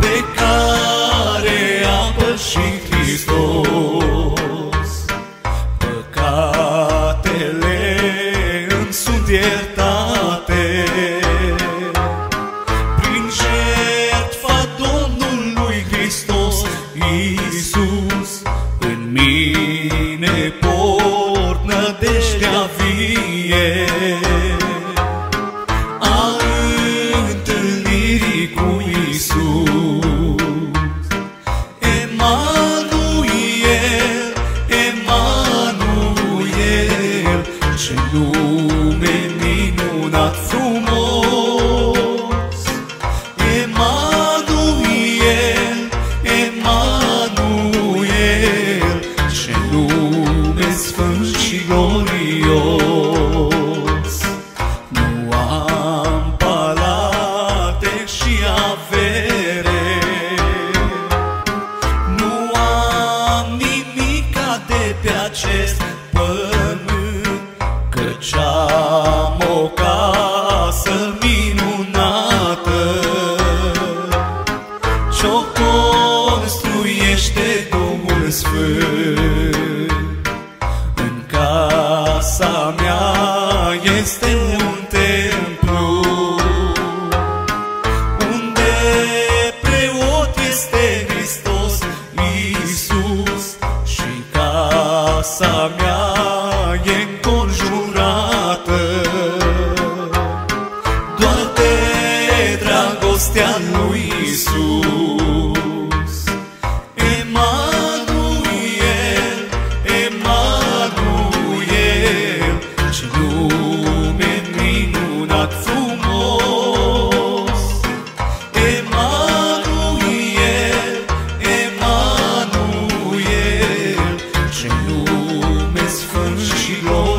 pe care a pășit Hristos. Păcatele îmi sunt iertate prin jertfa Domnului Hristos. Iisus, în mine port nădejdea vie a întâlnirii cu Iisus. Emanuel, Emanuel, ce nume minunat frumos. Emanuel, Emanuel, ce nume sfânt și glorios. Acest pământ, căci am o casă minunată ce-o construiește Duhul Sfânt. În casa mea este un templu unde preot este Hristos Iisus și casa mea e înconjurată doar de dragostea lui Iisus. Emanuel, Emanuel, ce nume minunat frumos. Emanuel, Emanuel, ce nume sfânt și glorios.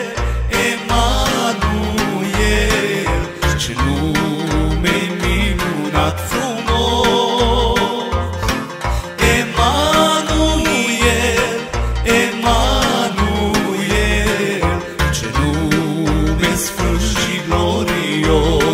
Emanuel, ce nume minunat frumos. Emanuel, Emanuel, ce nume sfânt și glorios.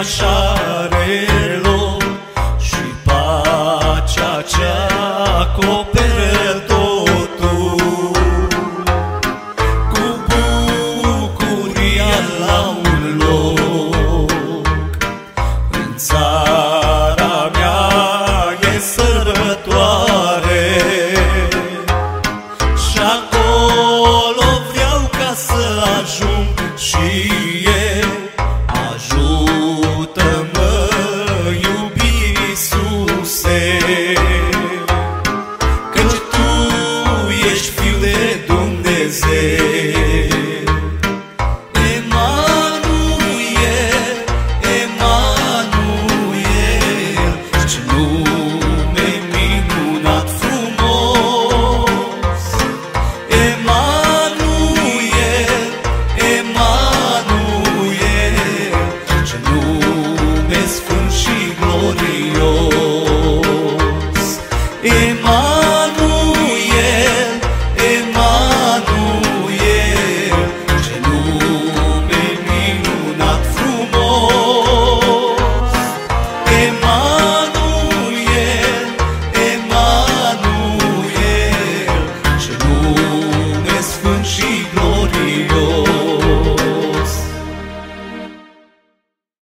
Așa are loc și pacea cea